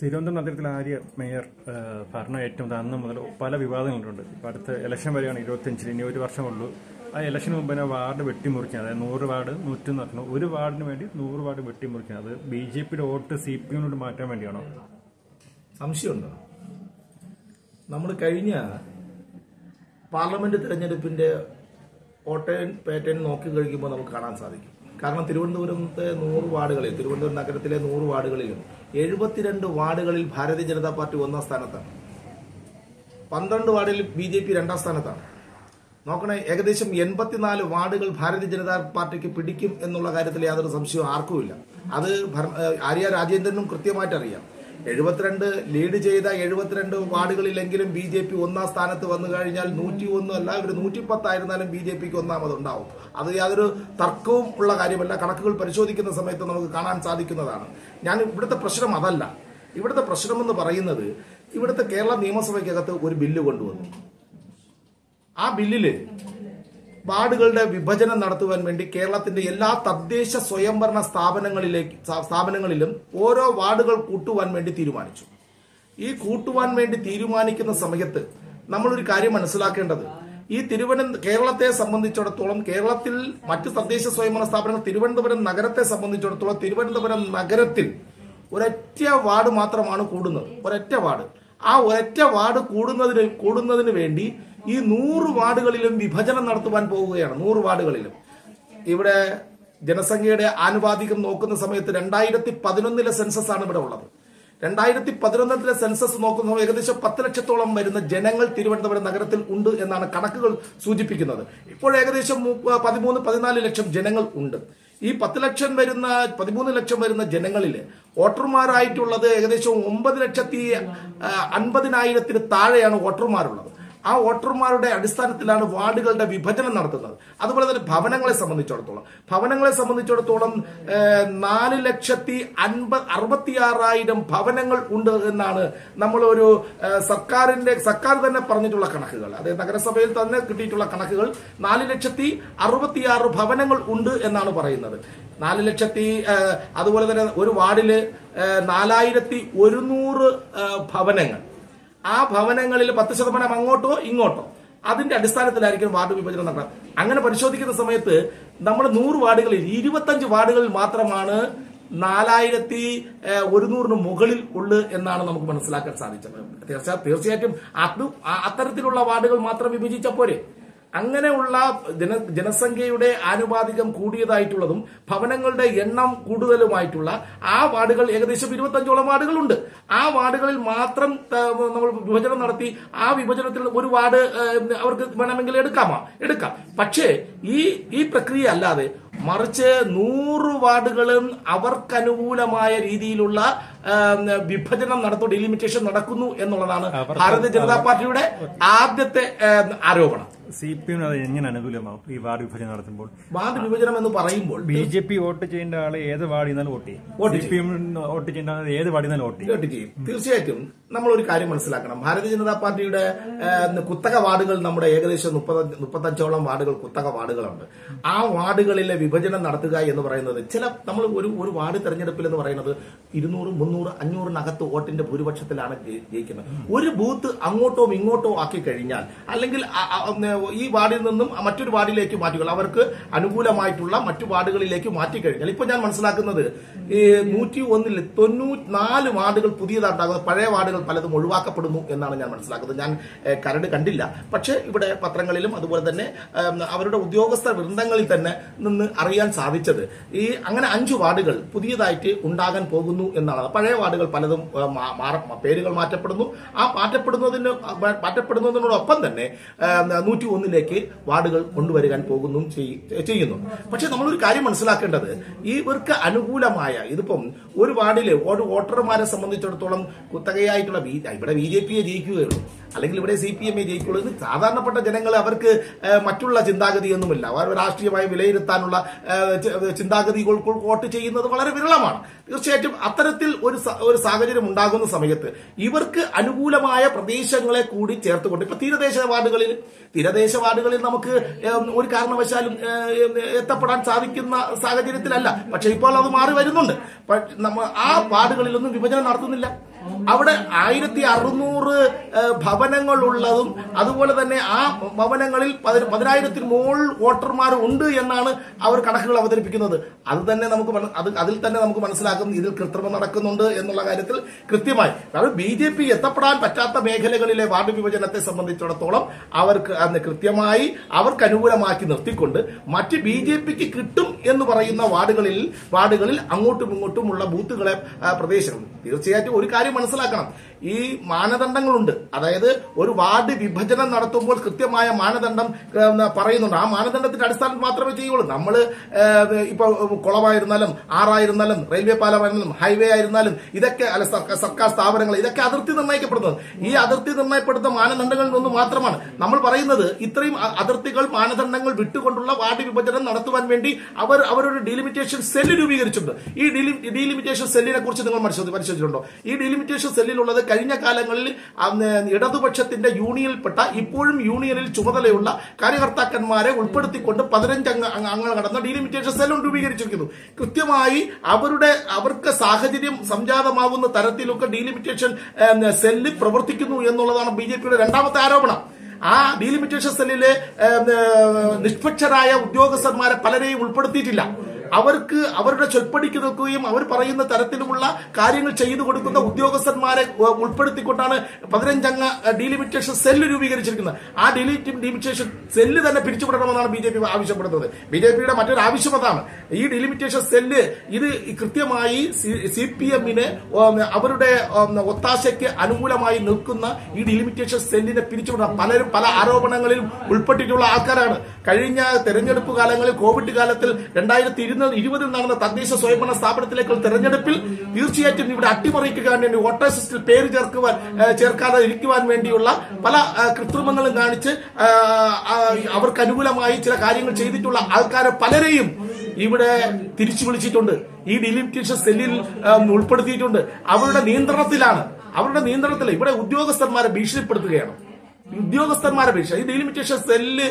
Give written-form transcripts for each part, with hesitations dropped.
തിരുവനന്തപുരം നഗരത്തിൽ ആര്യ മേയർ ഭരണം ഏറ്റവും അന്ന് മുതൽ പല വിവാദങ്ങളുണ്ട്. ഇപ്പോൾ അടുത്ത ഇലക്ഷൻ വരെയാണ് 25-ന്, ഇനി ഒരു വർഷമുള്ളൂ. ആ ഇലക്ഷന് മുമ്പ് തന്നെ വാർഡ് വെട്ടിമുറിക്കുന്നത്, അതായത് 100 വാർഡ് 100 നടക്കണം, ഒരു വാർഡിന് വേണ്ടി 100 വാർഡ് വെട്ടിമുറിക്കുന്നത് അത് ബിജെപിയുടെ വോട്ട് CPM മാറ്റാൻ വേണ്ടിയാണോ? സംശയമുണ്ടോ? നമ്മൾ കഴിഞ്ഞ പാർലമെന്റ് തെരഞ്ഞെടുപ്പിന്റെ വോട്ടേൺ പാറ്റേൺ നോക്കി കഴിക്കുമ്പോൾ നമുക്ക് കാണാൻ സാധിക്കും. കാരണം തിരുവനന്തപുരത്തെ 100 വാർഡുകളിൽ, തിരുവനന്തപുരം നഗരത്തിലെ 100 വാർഡുകളിലും 72 വാർഡുകളിൽ ഭാരതീയ ജനതാ പാർട്ടി 1-ാം സ്ഥാനത്താണ്, 12 വാർഡിൽ BJP 2-ാം സ്ഥാനത്താണ്. നോക്കണേ, ഏകദേശം 84 വാർഡുകൾ ഭാരതീയ ജനതാ പാർട്ടിക്ക് പിടിക്കും എന്നുള്ള കാര്യത്തിൽ യാതൊരു സംശയവും ആർക്കുമില്ല. അത് ആര്യ രാജേന്ദ്രനും കൃത്യമായിട്ട് അറിയാം. 72 ലീഡ് ചെയ്ത 72 വാർഡുകളിലെങ്കിലും BJP 1-ാം സ്ഥാനത്ത് വന്നു കഴിഞ്ഞാൽ 101 അല്ല, ഒരു 110 ആയിരുന്നാലും BJPക്ക് 1ാമതുണ്ടാവും. അത് യാതൊരു തർക്കവും ഉള്ള കാര്യമല്ല. കണക്കുകൾ പരിശോധിക്കുന്ന സമയത്ത് നമുക്ക് കാണാൻ സാധിക്കുന്നതാണ്. ഞാൻ ഇവിടുത്തെ പ്രശ്നം അതല്ല. ഇവിടുത്തെ പ്രശ്നമെന്ന് പറയുന്നത്, ഇവിടുത്തെ കേരള നിയമസഭയ്ക്കകത്ത് ഒരു ബില്ല് കൊണ്ടുവന്നു. ആ ബില്ലില് വാർഡുകളുടെ വിഭജനം നടത്തുവാൻ വേണ്ടി കേരളത്തിന്റെ എല്ലാ തദ്ദേശ സ്വയംഭരണ സ്ഥാപനങ്ങളിലും ഓരോ വാർഡുകൾ കൂട്ടുവാൻ വേണ്ടി തീരുമാനിച്ചു. ഈ കൂട്ടുവാൻ വേണ്ടി തീരുമാനിക്കുന്ന സമയത്ത് നമ്മളൊരു കാര്യം മനസ്സിലാക്കേണ്ടത്, ഈ കേരളത്തെ സംബന്ധിച്ചിടത്തോളം, കേരളത്തിൽ മറ്റ് തദ്ദേശ സ്വയംഭരണ സ്ഥാപനങ്ങൾ തിരുവനന്തപുരം നഗരത്തെ സംബന്ധിച്ചിടത്തോളം, തിരുവനന്തപുരം നഗരത്തിൽ ഒരൊറ്റ വാർഡ് മാത്രമാണ് കൂടുന്നത്. ഒരൊറ്റ വാർഡ്. ആ ഒരൊറ്റ വാർഡ് കൂടുന്നതിന് വേണ്ടി ഈ 100 വാർഡുകളിലും വിഭജനം നടത്തുവാൻ പോവുകയാണ്. 100 വാർഡുകളിലും ഇവിടെ ജനസംഖ്യയുടെ ആനുപാതികം നോക്കുന്ന സമയത്ത് 2011 സെൻസസ് ആണ് ഇവിടെ ഉള്ളത്. 2011 സെൻസസ് നോക്കുന്ന ഏകദേശം 10 ലക്ഷത്തോളം വരുന്ന ജനങ്ങൾ തിരുവനന്തപുരം നഗരത്തിൽ ഉണ്ട് എന്നാണ് കണക്കുകൾ സൂചിപ്പിക്കുന്നത്. ഇപ്പോൾ ഏകദേശം 13-14 ലക്ഷം ജനങ്ങൾ ഉണ്ട്. ഈ 13 ലക്ഷം വരുന്ന ജനങ്ങളില് വോട്ടർമാരായിട്ടുള്ളത് ഏകദേശം 9,50,000 താഴെയാണ് വോട്ടർമാരുള്ളത്. ആ വോട്ടർമാരുടെ അടിസ്ഥാനത്തിലാണ് വാർഡുകളുടെ വിഭജനം നടത്തുന്നത്. അതുപോലെ തന്നെ ഭവനങ്ങളെ സംബന്ധിച്ചിടത്തോളം 4,60,6,000 ഭവനങ്ങൾ ഉണ്ട് എന്നാണ് നമ്മളൊരു സർക്കാർ തന്നെ പറഞ്ഞിട്ടുള്ള കണക്കുകൾ, അതായത് നഗരസഭയിൽ തന്നെ കിട്ടിയിട്ടുള്ള കണക്കുകൾ. 4,60,6 ഭവനങ്ങൾ ഉണ്ട് എന്നാണ് പറയുന്നത്. അതുപോലെ തന്നെ ഒരു വാർഡില് 4,100 ഭവനങ്ങൾ. ആ ഭവനങ്ങളിൽ 10% അങ്ങോട്ടോ ഇങ്ങോട്ടോ, അതിന്റെ അടിസ്ഥാനത്തിലായിരിക്കും വാർഡ് വിഭജനം നടക്കുക. അങ്ങനെ പരിശോധിക്കുന്ന സമയത്ത് നമ്മൾ 100 വാർഡുകളിൽ 25 വാർഡുകളിൽ മാത്രമാണ് 4,100 മുകളിൽ ഉള്ളു എന്നാണ് നമുക്ക് മനസ്സിലാക്കാൻ സാധിച്ചത്. തീർച്ചയായിട്ടും അത്തരത്തിലുള്ള വാർഡുകൾ മാത്രം വിഭജിച്ച പോരെ. അങ്ങനെയുള്ള ജനസംഖ്യയുടെ ആനുപാതികം കൂടിയതായിട്ടുള്ളതും ഭവനങ്ങളുടെ എണ്ണം കൂടുതലുമായിട്ടുള്ള ആ വാർഡുകൾ, ഏകദേശം 25ഓളം വാർഡുകളുണ്ട്. ആ വാർഡുകളിൽ മാത്രം നമ്മൾ വിഭജനം നടത്തി. ആ വിഭജനത്തിൽ ഒരു വാർഡ് അവർക്ക് വേണമെങ്കിൽ എടുക്കാം. പക്ഷേ ഈ പ്രക്രിയ അല്ലാതെ മറിച്ച് 100 വാർഡുകളും അവർക്കനുകൂലമായ രീതിയിലുള്ള വിഭജനം നടത്തുന്ന ഡിലിമിറ്റേഷൻ നടക്കുന്നു എന്നുള്ളതാണ് ഭാരതീയ ജനതാ പാർട്ടിയുടെ ആദ്യത്തെ ആരോപണം. CPM അത് എങ്ങനെ അനുകൂലമാവും ഈ വാർഡ് വിഭജനം നടത്തുമ്പോൾ? വാർഡ് വിഭജനം എന്ന് പറയുമ്പോൾ BJP വോട്ട് ചെയ്യേണ്ട ആളെ ഏത് വാർഡിൽ നിന്നാലും വോട്ട് ചെയ്യും. തീർച്ചയായിട്ടും നമ്മളൊരു കാര്യം മനസ്സിലാക്കണം. ഭാരതീയ ജനതാ പാർട്ടിയുടെ കുത്തക വാർഡുകൾ നമ്മുടെ ഏകദേശം 35ഓളം വാർഡുകൾ കുത്തക വാർഡുകളുണ്ട്. ആ വാർഡുകളിലെ വിഭജനം നടത്തുക എന്ന് പറയുന്നത്, നമ്മൾ ഒരു വാർഡ് തെരഞ്ഞെടുപ്പിൽ എന്ന് പറയുന്നത് 200-300-500 വോട്ടിന്റെ ഭൂരിപക്ഷത്തിലാണ് ജയിക്കുന്നത്. ഒരു ബൂത്ത് അങ്ങോട്ടോ ഇങ്ങോട്ടോ ആക്കി കഴിഞ്ഞാൽ, അല്ലെങ്കിൽ ഈ വാർഡിൽ നിന്നും മറ്റൊരു വാർഡിലേക്ക് മാറ്റുക, അവർക്ക് അനുകൂലമായിട്ടുള്ള മറ്റു വാർഡുകളിലേക്ക് മാറ്റിക്കഴിഞ്ഞാൽ, ഇപ്പൊ ഞാൻ മനസ്സിലാക്കുന്നത് ഈ 101-ൽ 94 വാർഡുകൾ പുതിയതായിട്ടാകുന്നത്, പഴയ വാർഡുകൾ പലതും ഒഴിവാക്കപ്പെടുന്നു എന്നാണ് ഞാൻ മനസ്സിലാക്കുന്നത്. ഞാൻ കരട് കണ്ടില്ല, പക്ഷേ ഇവിടെ പത്രങ്ങളിലും അതുപോലെ തന്നെ അവരുടെ ഉദ്യോഗസ്ഥ വൃന്ദങ്ങളിൽ തന്നെ നിന്ന് അറിയാൻ സാധിച്ചത് അങ്ങനെ 5 വാർഡുകൾ പുതിയതായിട്ട് ഉണ്ടാകാൻ പോകുന്നു എന്നാണ്. പഴയ വാർഡുകൾ പലതും പേരുകൾ മാറ്റപ്പെടുന്നു. ആ മാറ്റപ്പെടുന്നതിനോടൊപ്പം തന്നെ 101-ലേക്ക് വാർഡുകൾ കൊണ്ടുവരാൻ ചെയ്യുന്നു. പക്ഷെ നമ്മളൊരു കാര്യം മനസ്സിലാക്കേണ്ടത്, ഇവർക്ക് അനുകൂലമായ, ഇതിപ്പം ഒരു വാർഡിലെ വോട്ടർമാരെ സംബന്ധിച്ചിടത്തോളം കുത്തകയായിട്ടുള്ള ഇവിടെ BJPയെ ജയിക്കുകയുള്ളൂ. ആ അല്ലെങ്കിൽ ഇവിടെ സിപിഎം ജയിക്കുള്ളൂ. ഇത് സാധാരണപ്പെട്ട ജനങ്ങൾ അവർക്ക് മറ്റുള്ള ചിന്താഗതിയൊന്നുമില്ല. അവർ രാഷ്ട്രീയമായി വിലയിരുത്താനുള്ള ചിന്താഗതികൾക്കുൾ വോട്ട് ചെയ്യുന്നത് വളരെ വിരളമാണ്. തീർച്ചയായിട്ടും അത്തരത്തിൽ ഒരു സാഹചര്യം ഉണ്ടാകുന്ന സമയത്ത് ഇവർക്ക് അനുകൂലമായ പ്രദേശങ്ങളെ കൂടി ചേർത്തുകൊണ്ട് ഇപ്പൊ തീരദേശ വാർഡുകളിൽ നമുക്ക് ഒരു കാരണവശാലും എത്തപ്പെടാൻ സാധിക്കുന്ന സാഹചര്യത്തിലല്ല. പക്ഷെ ഇപ്പോൾ അത് മാറി വരുന്നുണ്ട്. ആ വാർഡുകളിലൊന്നും വിഭജനം നടത്തുന്നില്ല. അവിടെ 1600 ഭവനങ്ങൾ ഉള്ളതും അതുപോലെ തന്നെ ആ ഭവനങ്ങളിൽ 10000 മുകളിൽ വോട്ടർമാർ ഉണ്ട് എന്നാണ് അവർ കണക്കുകൾ അവതരിപ്പിക്കുന്നത്. അതിൽ തന്നെ നമുക്ക് മനസ്സിലാക്കും ഇതിൽ കൃത്രിമം നടക്കുന്നുണ്ട് എന്നുള്ള കാര്യത്തിൽ കൃത്യമായി. കാരണം BJP എത്തപ്പെടാൻ പറ്റാത്ത മേഖലകളിലെ വാർഡ് വിഭജനത്തെ സംബന്ധിച്ചിടത്തോളം അവർക്ക് അന്ന് കൃത്യമായി അവർക്ക് അനുകൂലമാക്കി നിർത്തിക്കൊണ്ട് മറ്റ് BJPക്ക് കിട്ടും എന്ന് പറയുന്ന വാർഡുകളിൽ അങ്ങോട്ടും ഇങ്ങോട്ടുമുള്ള ബൂത്തുകളെ പ്രദേശം. തീർച്ചയായിട്ടും ഒരു കാര്യം മനസ്സിലാക്കണം, ഈ മാനദണ്ഡങ്ങളുണ്ട്. അതായത് ഒരു വാർഡ് വിഭജനം നടത്തുമ്പോൾ കൃത്യമായ മാനദണ്ഡം പറയുന്നുണ്ട്. ആ മാനദണ്ഡത്തിന്റെ അടിസ്ഥാനത്തിൽ മാത്രമേ ചെയ്യുള്ളൂ. നമ്മൾ ഇപ്പൊ കുളമായിരുന്നാലും ആറായിരുന്നാലും റെയിൽവേ പാലമായിരുന്നാലും ഹൈവേ ആയിരുന്നാലും ഇതൊക്കെ അല്ല സർക്കാർ സ്ഥാപനങ്ങൾ ഇതൊക്കെ അതിർത്തി നിർണ്ണയിക്കപ്പെടുന്നത് ഈ അതിർത്തി നിർണ്ണയപ്പെടുന്ന മാനദണ്ഡങ്ങളിൽ നിന്ന് മാത്രമാണ്. നമ്മൾ പറയുന്നത് ഇത്രയും അതിർത്തികൾ മാനദണ്ഡങ്ങൾ വിട്ടുകൊണ്ടുള്ള വാർഡ് വിഭജനം നടത്തുവാൻ വേണ്ടി അവരൊരു ഡീലിമിറ്റേഷൻ സെല്ല് രൂപീകരിച്ചിട്ടുണ്ട്. ഈ ഡീലിമിറ്റേഷൻ സെല്ലിനെ കുറിച്ച് നിങ്ങൾ പരിശോധിച്ചിട്ടുണ്ടോ? ഈ ഡീലിമിറ്റേഷൻ സെല്ലിലുള്ളത് കഴിഞ്ഞ കാലങ്ങളിൽ ഇടതുപക്ഷത്തിന്റെ യൂണിയനിൽപ്പെട്ട ഇപ്പോഴും യൂണിയനിൽ ചുമതലയുള്ള കാര്യകർത്താക്കന്മാരെ ഉൾപ്പെടുത്തിക്കൊണ്ട് 15 അംഗങ്ങൾ കടന്ന ഡീലിമിറ്റേഷൻ സെല്ലും രൂപീകരിച്ചിരിക്കുന്നു. കൃത്യമായി അവർക്ക് സാഹചര്യം സംജാതമാകുന്ന തരത്തിലൊക്കെ ഡീലിമിറ്റേഷൻ സെല്ല് പ്രവർത്തിക്കുന്നു എന്നുള്ളതാണ് BJPയുടെ രണ്ടാമത്തെ ആരോപണം. ആ ഡീലിമിറ്റേഷൻ സെല്ലിലെ നിഷ്പക്ഷരായ ഉദ്യോഗസ്ഥന്മാരെ പലരെയും ഉൾപ്പെടുത്തിയിട്ടില്ല. അവർക്ക് അവരുടെ ചൊൽപ്പടിക്ക് നിൽക്കുകയും അവർ പറയുന്ന തരത്തിലുമുള്ള കാര്യങ്ങൾ ചെയ്തു കൊടുക്കുന്ന ഉദ്യോഗസ്ഥന്മാരെ ഉൾപ്പെടുത്തിക്കൊണ്ടാണ് 15 അംഗ ഡീലിമിറ്റേഷൻ സെല്ല് രൂപീകരിച്ചിരിക്കുന്നത്. ആ ഡീലിമിറ്റേഷൻ സെല്ല് തന്നെ പിരിച്ചുവിടണമെന്നാണ് BJP ആവശ്യപ്പെടുന്നത്. BJPയുടെ മറ്റൊരു ആവശ്യം അതാണ്. ഈ ഡീലിമിറ്റേഷൻ സെല്ല് ഇത് കൃത്യമായി CPMന് അവരുടെ ഒത്താശയ്ക്ക് അനുകൂലമായി നിൽക്കുന്ന ഈ ഡീലിമിറ്റേഷൻ സെല്ലിനെ പിരിച്ചുവിടണം. പലരും പല ആരോപണങ്ങളിലും ഉൾപ്പെട്ടിട്ടുള്ള ആൾക്കാരാണ്. കഴിഞ്ഞ തെരഞ്ഞെടുപ്പ് കാലങ്ങളിൽ കോവിഡ് കാലത്തിൽ 2020 നടന്ന തദ്ദേശ സ്വയംഭരണ സ്ഥാപനത്തിലേക്കുള്ള തെരഞ്ഞെടുപ്പിൽ തീർച്ചയായിട്ടും ഇവിടെ അട്ടിമറിക്കാൻ വേണ്ടി വോട്ടർ ലിസ്റ്റിൽ പേര് ചേർക്കാതെ ഇരിക്കുവാൻ വേണ്ടിയുള്ള പല കൃത്രിമങ്ങളും കാണിച്ച് അവർക്ക് അനുകൂലമായി ചില കാര്യങ്ങൾ ചെയ്തിട്ടുള്ള ആൾക്കാരെ പലരെയും ഇവിടെ തിരിച്ചു വിളിച്ചിട്ടുണ്ട്. ഈ ഡീലിമിറ്റേഷൻ സെല്ലിൽ ഉൾപ്പെടുത്തിയിട്ടുണ്ട്. അവരുടെ നിയന്ത്രണത്തിൽ ഇവിടെ ഉദ്യോഗസ്ഥന്മാരെ ഭീഷണിപ്പെടുത്തുകയാണ്. ഈ ഡീലിമിറ്റേഷൻ സെല്ല്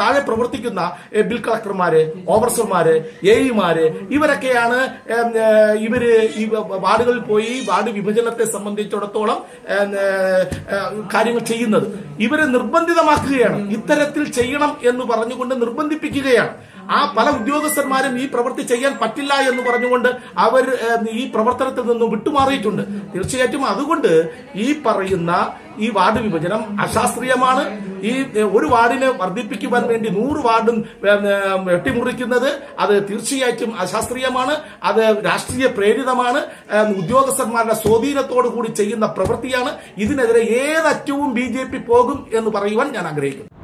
താഴെ പ്രവർത്തിക്കുന്ന ബിൽ കളക്ടർമാര്, ഓവർസർമാര്, AE മാര് ഇവരൊക്കെയാണ് ഈ വാർഡുകളിൽ പോയി വാർഡ് വിഭജനത്തെ സംബന്ധിച്ചിടത്തോളം കാര്യങ്ങൾ ചെയ്യുന്നത്. ഇവരെ നിർബന്ധിതമാക്കുകയാണ്. ഇത്തരത്തിൽ ചെയ്യണം എന്ന് പറഞ്ഞുകൊണ്ട് നിർബന്ധിപ്പിക്കുകയാണ്. ആ പല ഉദ്യോഗസ്ഥന്മാരും ഈ പ്രവൃത്തി ചെയ്യാൻ പറ്റില്ല എന്ന് പറഞ്ഞുകൊണ്ട് അവർ ഈ പ്രവർത്തനത്തിൽ നിന്ന് വിട്ടുമാറിയിട്ടുണ്ട്. തീർച്ചയായിട്ടും അതുകൊണ്ട് ഈ പറയുന്ന ഈ വാർഡ് വിഭജനം അശാസ്ത്രീയമാണ്. ഈ ഒരു വാർഡിനെ വർദ്ധിപ്പിക്കുവാൻ വേണ്ടി 100 വാർഡും വെട്ടിമുറിക്കുന്നത് അത് തീർച്ചയായിട്ടും അശാസ്ത്രീയമാണ്. അത് രാഷ്ട്രീയ പ്രേരിതമാണ്. ഉദ്യോഗസ്ഥന്മാരുടെ സ്വാധീനത്തോടു കൂടി ചെയ്യുന്ന പ്രവൃത്തിയാണ്. ഇതിനെതിരെ ഏതറ്റവും BJP പോകും എന്ന് പറയുവാൻ ഞാൻ ആഗ്രഹിക്കുന്നു.